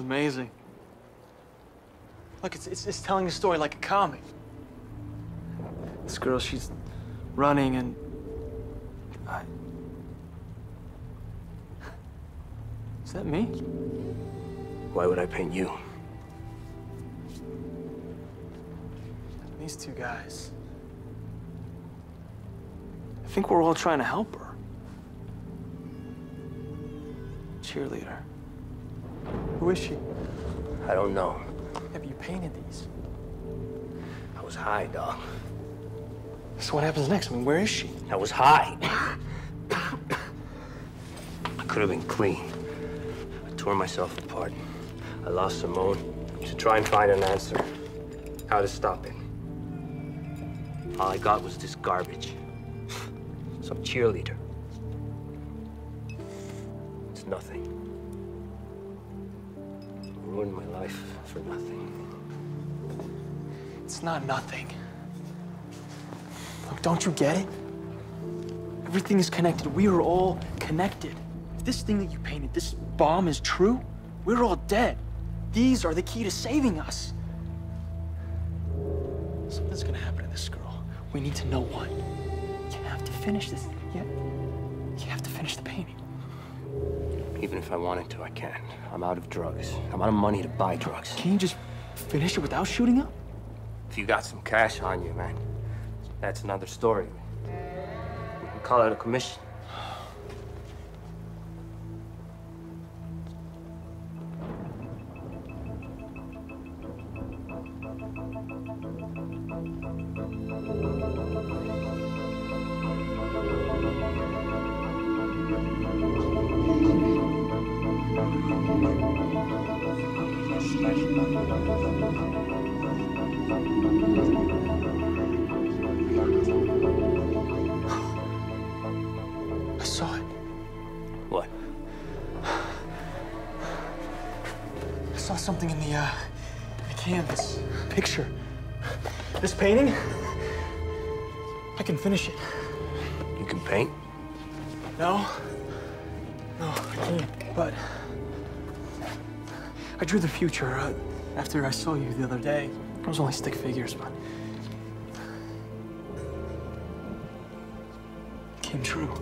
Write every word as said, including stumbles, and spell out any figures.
amazing. Look, it's, it's, it's telling a story like a comic. This girl, she's running and... I... Is that me? Why would I paint you? These two guys. I think we're all trying to help her. Cheerleader. Who is she? I don't know. Have you painted these? I was high, dog. So what happens next? I mean, where is she? I was high. I could have been clean. I tore myself apart. I lost Simone to try and find an answer. How to stop it. All I got was this garbage. Some cheerleader. It's nothing. Ruined my life for nothing. It's not nothing. Look, don't you get it? Everything is connected. We are all connected. If this thing that you painted, this bomb is true, we're all dead. These are the key to saving us. Something's gonna happen to this girl. We need to know what. You have to finish this. You, you have to finish the painting. Even if I wanted to, I can't. I'm out of drugs. I'm out of money to buy drugs. Can you just finish it without shooting up? If you got some cash on you, man, that's another story. We can call it a commission. Finish it. You can paint? No. No, I can't. But I drew the future uh, after I saw you the other day. It was only stick figures, but it came true.